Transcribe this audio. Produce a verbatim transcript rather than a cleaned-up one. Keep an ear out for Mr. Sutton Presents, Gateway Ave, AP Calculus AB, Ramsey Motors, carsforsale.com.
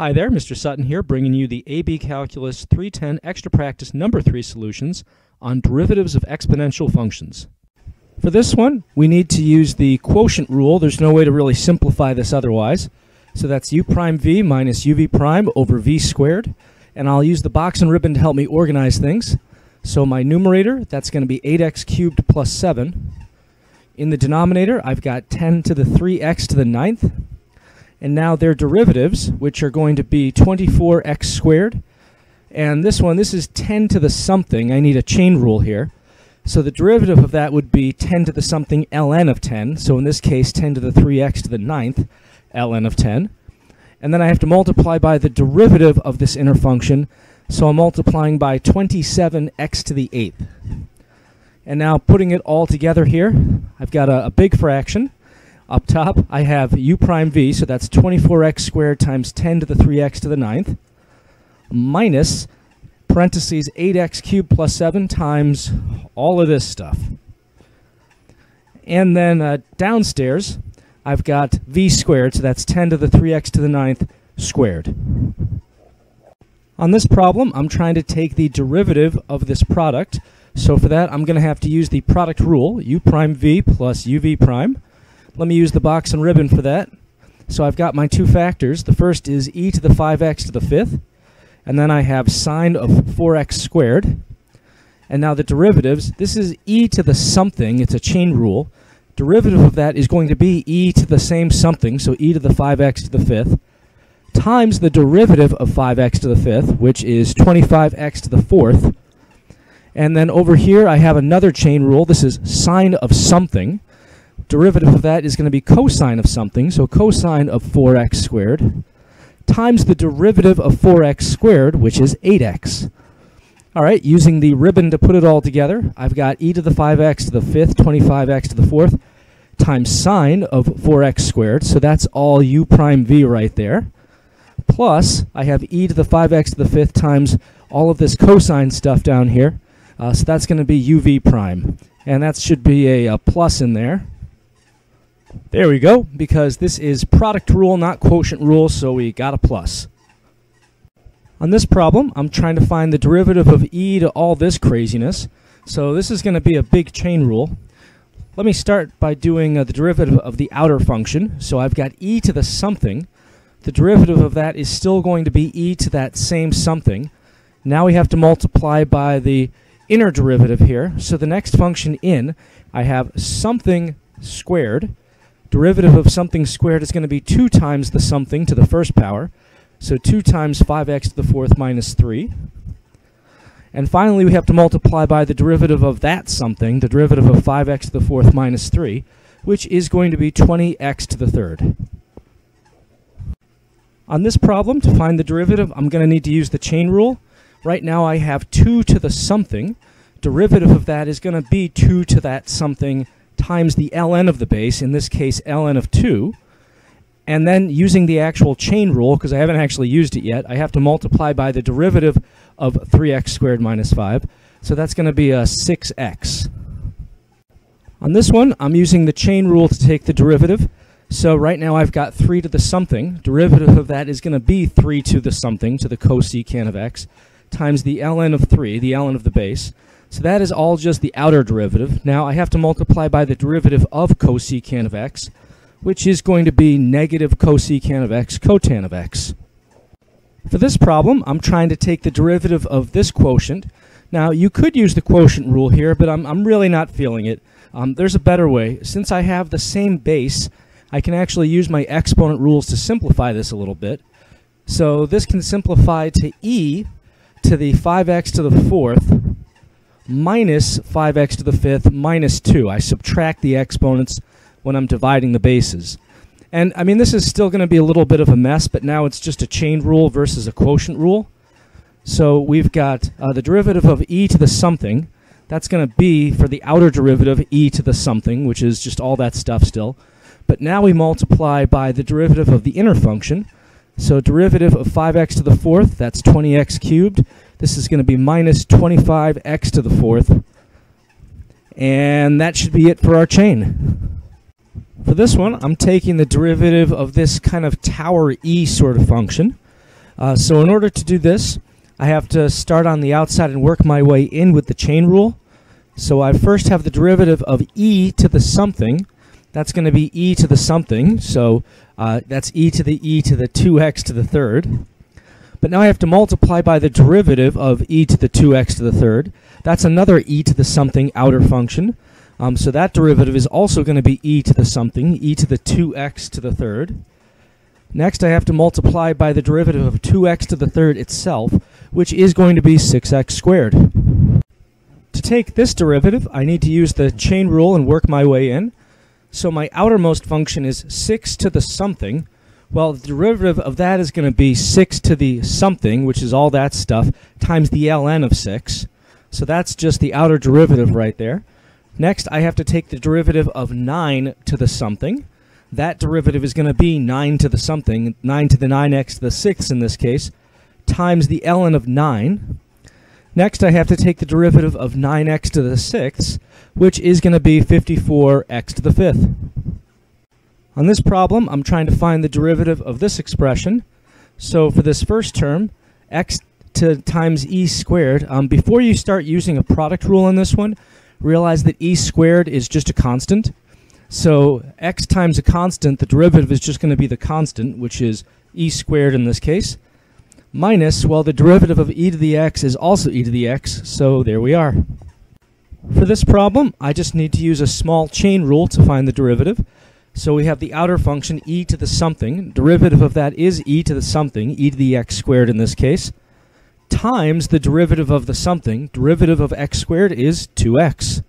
Hi there, Mister Sutton here, bringing you the A B Calculus three ten Extra Practice Number three Solutions on Derivatives of Exponential Functions. For this one, we need to use the quotient rule. There's no way to really simplify this otherwise. So that's u prime v minus uv prime over v squared. And I'll use the box and ribbon to help me organize things. So my numerator, that's going to be eight x cubed plus seven. In the denominator, I've got ten to the three x to the ninth. And now their derivatives, which are going to be twenty-four x squared. And this one, this is ten to the something. I need a chain rule here. So the derivative of that would be ten to the something ln of ten. So in this case, ten to the three x to the ninth ln of ten. And then I have to multiply by the derivative of this inner function. So I'm multiplying by twenty-seven x to the eighth. And now putting it all together here, I've got a, a big fraction. Up top, I have u prime v, so that's twenty-four x squared times ten to the three x to the ninth, minus, parentheses, eight x cubed plus seven times all of this stuff. And then uh, downstairs, I've got v squared, so that's ten to the three x to the ninth squared. On this problem, I'm trying to take the derivative of this product. So for that, I'm going to have to use the product rule, u prime v plus uv prime. Let me use the box and ribbon for that. So I've got my two factors. The first is e to the five x to the fifth. And then I have sine of four x squared. And now the derivatives. This is e to the something. It's a chain rule. Derivative of that is going to be e to the same something. So e to the five x to the fifth. Times the derivative of five x to the fifth, which is twenty-five x to the fourth. And then over here I have another chain rule. This is sine of something. Derivative of that is going to be cosine of something, so cosine of four x squared times the derivative of four x squared, which is eight x. All right, using the ribbon to put it all together, I've got e to the five x to the fifth, twenty-five x to the fourth, times sine of four x squared, so that's all u prime v right there, plus I have e to the five x to the fifth times all of this cosine stuff down here, uh, so that's going to be uv prime, and that should be a, a plus in there. There we go, because this is product rule, not quotient rule, so we got a plus. On this problem, I'm trying to find the derivative of e to all this craziness. So this is going to be a big chain rule. Let me start by doing uh, the derivative of the outer function. So I've got e to the something. The derivative of that is still going to be e to that same something. Now we have to multiply by the inner derivative here. So the next function in, I have something squared. Derivative of something squared is going to be two times the something to the first power. So two times five x to the fourth minus three. And finally, we have to multiply by the derivative of that something, the derivative of five x to the fourth minus three, which is going to be twenty x to the third. On this problem, to find the derivative, I'm going to need to use the chain rule. Right now, I have two to the something. Derivative of that is going to be two to that something times the ln of the base, in this case ln of two, and then using the actual chain rule, because I haven't actually used it yet, I have to multiply by the derivative of three x squared minus five, so that's going to be a six x. On this one, I'm using the chain rule to take the derivative, so right now I've got three to the something, derivative of that is going to be three to the something, to the cosecant of x, times the ln of three, the ln of the base. So that is all just the outer derivative. Now I have to multiply by the derivative of cosecant of x, which is going to be negative cosecant of x cotan of x. For this problem, I'm trying to take the derivative of this quotient. Now you could use the quotient rule here, but I'm, I'm really not feeling it. Um, there's a better way. Since I have the same base, I can actually use my exponent rules to simplify this a little bit. So this can simplify to e to the five x to the fourth minus five x to the fifth minus two. I subtract the exponents when I'm dividing the bases. And I mean, this is still going to be a little bit of a mess, but now it's just a chain rule versus a quotient rule. So we've got uh, the derivative of e to the something. That's going to be, for the outer derivative, e to the something, which is just all that stuff still. But now we multiply by the derivative of the inner function. So derivative of five x to the fourth, that's twenty x cubed. This is going to be minus twenty-five x to the fourth. And that should be it for our chain. For this one, I'm taking the derivative of this kind of tower e sort of function. Uh, so in order to do this, I have to start on the outside and work my way in with the chain rule. So I first have the derivative of e to the something. That's going to be e to the something, so uh, that's e to the e to the two x to the third. But now I have to multiply by the derivative of e to the two x to the third. That's another e to the something outer function. Um, so that derivative is also going to be e to the something, e to the two x to the third. Next I have to multiply by the derivative of two x to the third itself, which is going to be six x squared. To take this derivative, I need to use the chain rule and work my way in. So my outermost function is six to the something. Well, the derivative of that is going to be six to the something, which is all that stuff, times the ln of six. So that's just the outer derivative right there. Next, I have to take the derivative of nine to the something. That derivative is going to be nine to the something, nine to the nine x to the sixth in this case, times the ln of nine. Next, I have to take the derivative of nine x to the sixth, which is going to be fifty-four x to the fifth. On this problem, I'm trying to find the derivative of this expression. So for this first term, x to times e squared, um, before you start using a product rule on this one, realize that e squared is just a constant. So x times a constant, the derivative is just going to be the constant, which is e squared in this case. Minus, well, the derivative of e to the x is also e to the x, so there we are. For this problem, I just need to use a small chain rule to find the derivative. So we have the outer function e to the something. Derivative of that is e to the something, e to the x squared in this case, times the derivative of the something. Derivative of x squared is two x.